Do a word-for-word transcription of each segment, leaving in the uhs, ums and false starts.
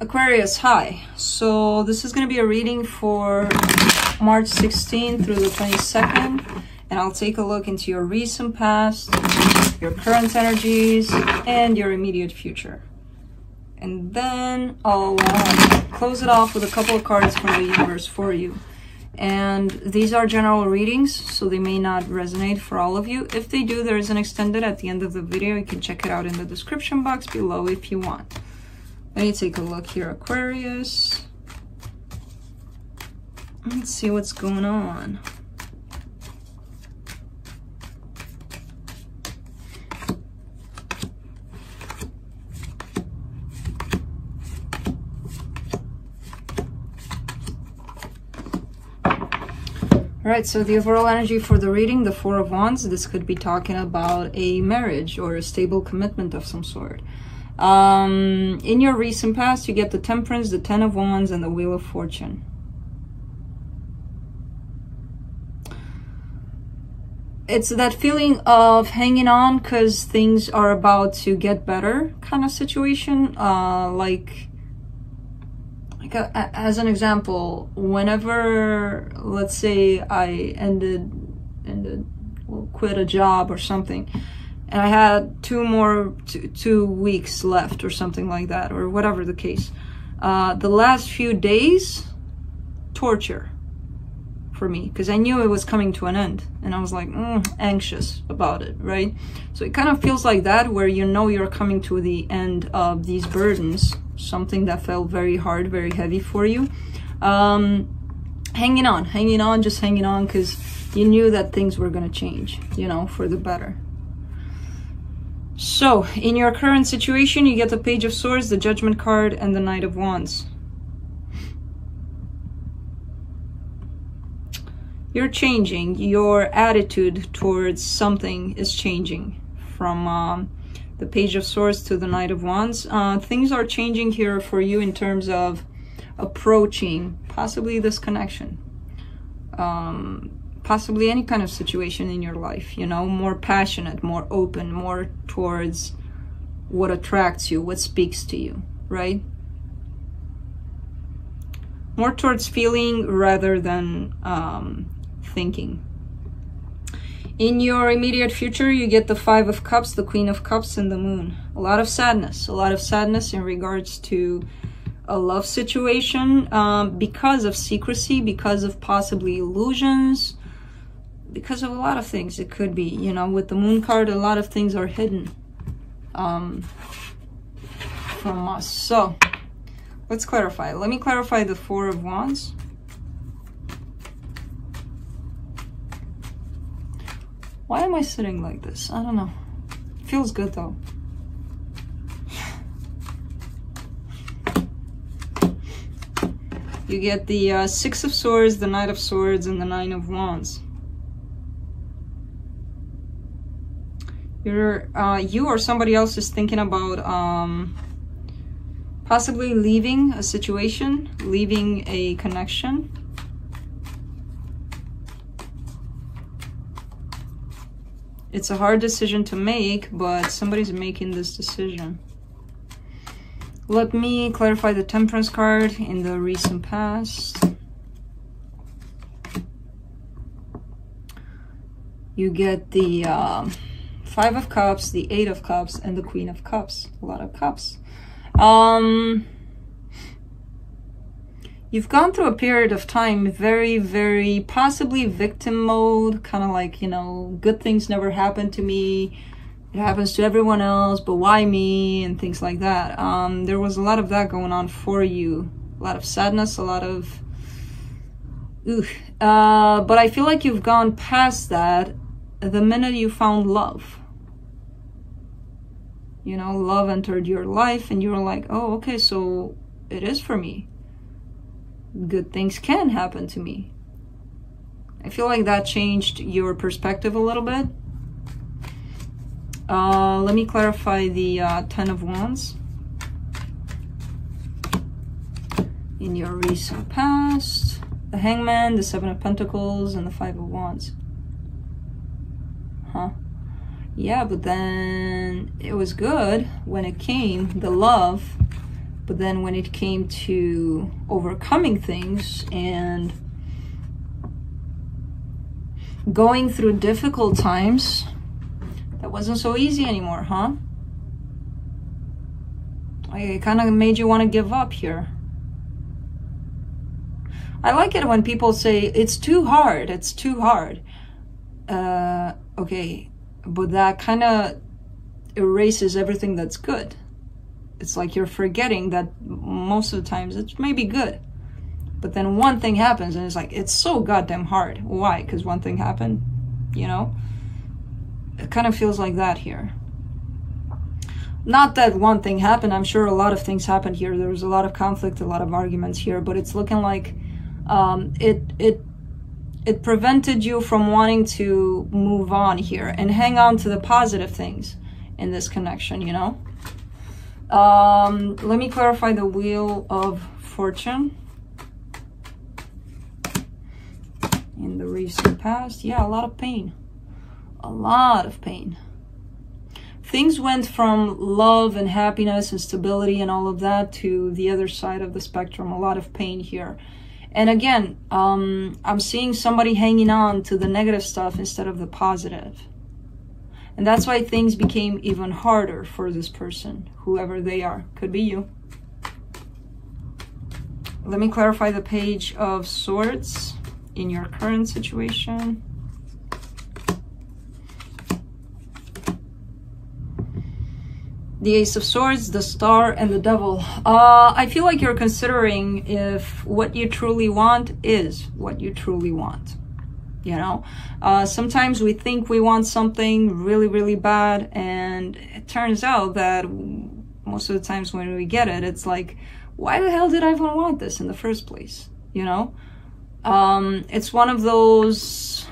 Aquarius, hi. So this is going to be a reading for March sixteenth through the twenty-second, and I'll take a look into your recent past, your current energies, and your immediate future. And then I'll uh, close it off with a couple of cards from the universe for you. And these are general readings, so they may not resonate for all of you. If they do, there is an extended at the end of the video. You can check it out in the description box below if you want. Let me take a look here, Aquarius. Let's see what's going on. Alright, so the overall energy for the reading, the Four of Wands, this could be talking about a marriage or a stable commitment of some sort. Um, in your recent past, you get the Temperance, the Ten of Wands, and the Wheel of Fortune. It's that feeling of hanging on because things are about to get better kind of situation, uh, like... As an example, whenever, let's say I ended, ended, well, quit a job or something, and I had two more, two, two weeks left or something like that, or whatever the case. Uh, the last few days, torture for me, because I knew it was coming to an end, and I was like, mm, anxious about it, right? So it kind of feels like that, where you know you're coming to the end of these burdens, something that felt very hard, very heavy for you. Um, hanging on, hanging on, just hanging on, because you knew that things were going to change, you know, for the better. So, in your current situation, you get the Page of Swords, the Judgment card, and the Knight of Wands. You're changing. Your attitude towards something is changing from... Um, the Page of Swords to the Knight of Wands. Uh, things are changing here for you in terms of approaching possibly this connection, um, possibly any kind of situation in your life, you know, more passionate, more open, more towards what attracts you, what speaks to you, right? More towards feeling rather than um, thinking. In your immediate future, you get the Five of Cups, the Queen of Cups, and the Moon. A lot of sadness, a lot of sadness in regards to a love situation, um, because of secrecy, because of possibly illusions, because of a lot of things it could be. You know, with the Moon card, a lot of things are hidden um, from us. So, let's clarify. Let me clarify the Four of Wands. Why am I sitting like this? I don't know. Feels good though. You get the uh, Six of Swords, the Knight of Swords, and the Nine of Wands. You're, uh, you or somebody else is thinking about um, possibly leaving a situation, leaving a connection. It's a hard decision to make, but somebody's making this decision. Let me clarify the Temperance card in the recent past. You get the uh, Five of Cups, the Eight of Cups, and the Queen of Cups. A lot of cups. Um, you've gone through a period of time, very, very, possibly victim mode, kind of like, you know, good things never happen to me, it happens to everyone else, but why me, and things like that. Um, there was a lot of that going on for you, a lot of sadness, a lot of, ooh. Uh, but I feel like you've gone past that the minute you found love. You know, love entered your life, and you were like, oh, okay, so it is for me. Good things can happen to me. I feel like that changed your perspective a little bit. Uh, let me clarify the uh, Ten of Wands. In your recent past, the Hangman, the Seven of Pentacles, and the Five of Wands. Huh? Yeah, but then it was good when it came, the love, But then when it came to overcoming things and going through difficult times, that wasn't so easy anymore, huh? It kind of made you want to give up here. I like it when people say, it's too hard, it's too hard. Uh, okay, but that kind of erases everything that's good. It's like you're forgetting that most of the times it may be good. But then one thing happens and it's like, it's so goddamn hard. Why? Because one thing happened, you know? It kind of feels like that here. Not that one thing happened, I'm sure a lot of things happened here. There was a lot of conflict, a lot of arguments here, but it's looking like um, it, it, it prevented you from wanting to move on here and hang on to the positive things in this connection, you know? Um, let me clarify the Wheel of Fortune. In the recent past, yeah, a lot of pain, a lot of pain. Things went from love and happiness and stability and all of that to the other side of the spectrum, a lot of pain here. And again, um, I'm seeing somebody hanging on to the negative stuff instead of the positive. And that's why things became even harder for this person, whoever they are. Could be you. Let me clarify the Page of Swords. In your current situation, the Ace of Swords, the Star, and the Devil. Uh, I feel like you're considering if what you truly want is what you truly want. You know, uh, sometimes we think we want something really, really bad, and it turns out that most of the times when we get it, it's like, why the hell did I even want this in the first place? You know? Um, it's one of those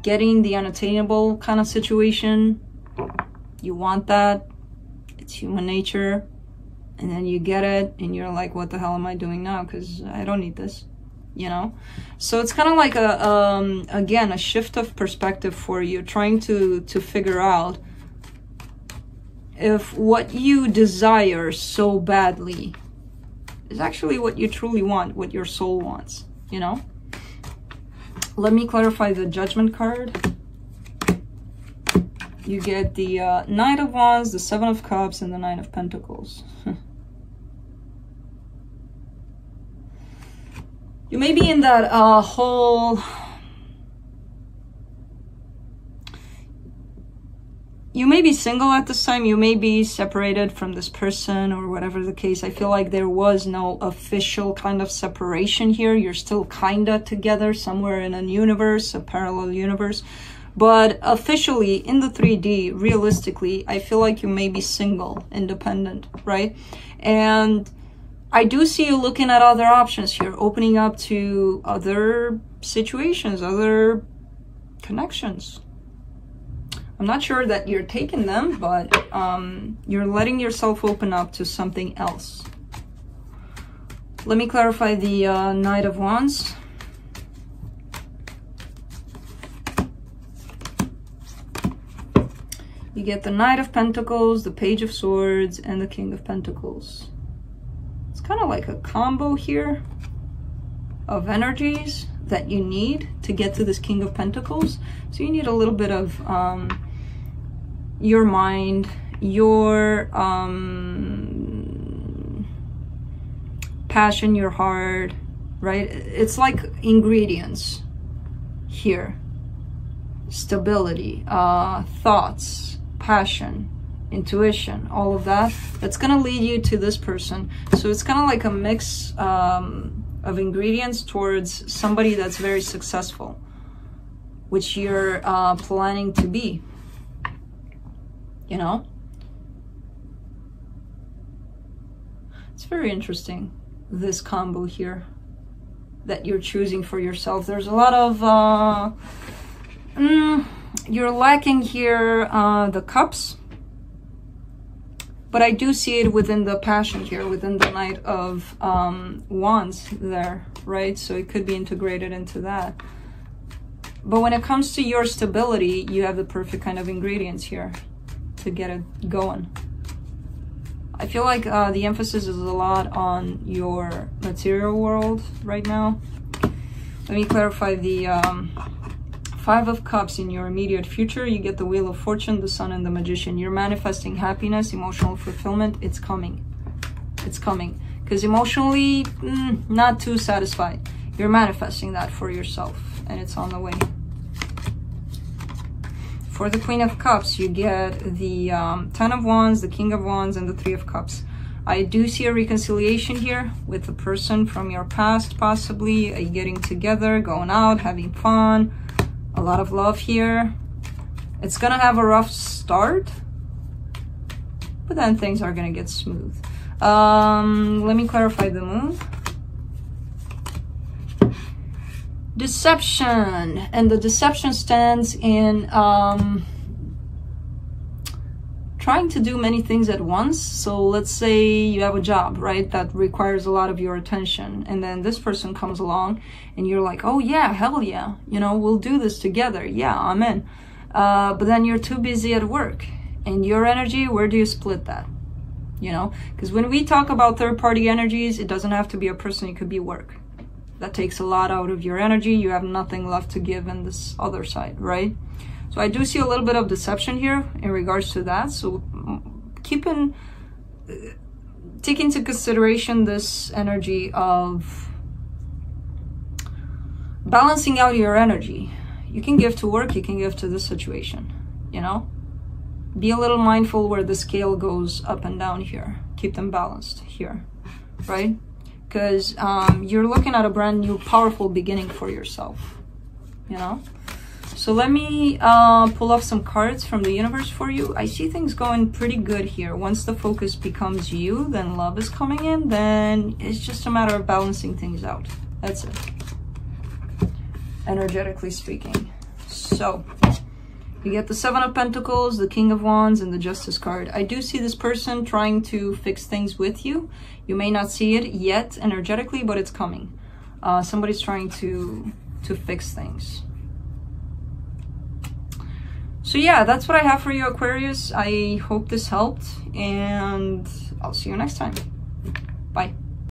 getting the unattainable kind of situation. You want that, it's human nature, and then you get it and you're like, what the hell am I doing now? Because I don't need this, you know? So it's kind of like a, um, again, a shift of perspective for you, trying to, to figure out if what you desire so badly is actually what you truly want, what your soul wants, you know? Let me clarify the Judgment card. You get the uh, Knight of Wands, the Seven of Cups, and the Nine of Pentacles. You may be in that uh, whole... You may be single at this time, you may be separated from this person or whatever the case. I feel like there was no official kind of separation here. You're still kinda together somewhere in a universe, a parallel universe. But officially, in the three D, realistically, I feel like you may be single, independent, right? And I do see you looking at other options here, opening up to other situations, other connections. I'm not sure that you're taking them, but um, you're letting yourself open up to something else. Let me clarify the uh, Knight of Wands. You get the Knight of Pentacles, the Page of Swords, and the King of Pentacles. It's kind of like a combo here of energies that you need to get to this King of Pentacles. So you need a little bit of... Um, your mind, your um, passion, your heart, right? It's like ingredients here. Stability, uh, thoughts, passion, intuition, all of that. That's gonna lead you to this person. So it's kind of like a mix um, of ingredients towards somebody that's very successful, which you're uh, planning to be. You know, it's very interesting, this combo here that you're choosing for yourself. There's a lot of uh, mm, you're lacking here uh, the cups, but I do see it within the passion here, within the Knight of um, Wands there, right? So it could be integrated into that. But when it comes to your stability, you have the perfect kind of ingredients here to get it going. I feel like uh, the emphasis is a lot on your material world right now. Let me clarify the um, Five of Cups in your immediate future. You get the Wheel of Fortune, the Sun, and the Magician. You're manifesting happiness, emotional fulfillment. It's coming. It's coming. Because emotionally, mm, not too satisfied. You're manifesting that for yourself, and it's on the way. For the Queen of Cups, you get the um, Ten of Wands, the King of Wands, and the Three of Cups. I do see a reconciliation here with a person from your past, possibly. A getting together, going out, having fun. A lot of love here. It's gonna have a rough start, but then things are gonna get smooth. Um, let me clarify the moon. Deception, and the deception stands in um, trying to do many things at once. So let's say you have a job, right, that requires a lot of your attention, and then this person comes along and you're like, oh yeah, hell yeah, you know, we'll do this together, yeah, I'm in. Uh, but then you're too busy at work, and your energy, where do you split that? You know, because when we talk about third-party energies, it doesn't have to be a person, it could be work. That takes a lot out of your energy. You have nothing left to give in this other side, right? So I do see a little bit of deception here in regards to that. So keep in, uh, take into consideration this energy of balancing out your energy. You can give to work, you can give to this situation, you know? Be a little mindful where the scale goes up and down here. Keep them balanced here, right? Because um, you're looking at a brand new, powerful beginning for yourself, you know? So let me uh, pull off some cards from the universe for you. I see things going pretty good here. Once the focus becomes you, then love is coming in, then it's just a matter of balancing things out. That's it, energetically speaking. So you get the Seven of Pentacles, the King of Wands, and the Justice card. I do see this person trying to fix things with you. You may not see it yet energetically, but it's coming. Uh, somebody's trying to, to fix things. So yeah, that's what I have for you, Aquarius. I hope this helped, and I'll see you next time. Bye.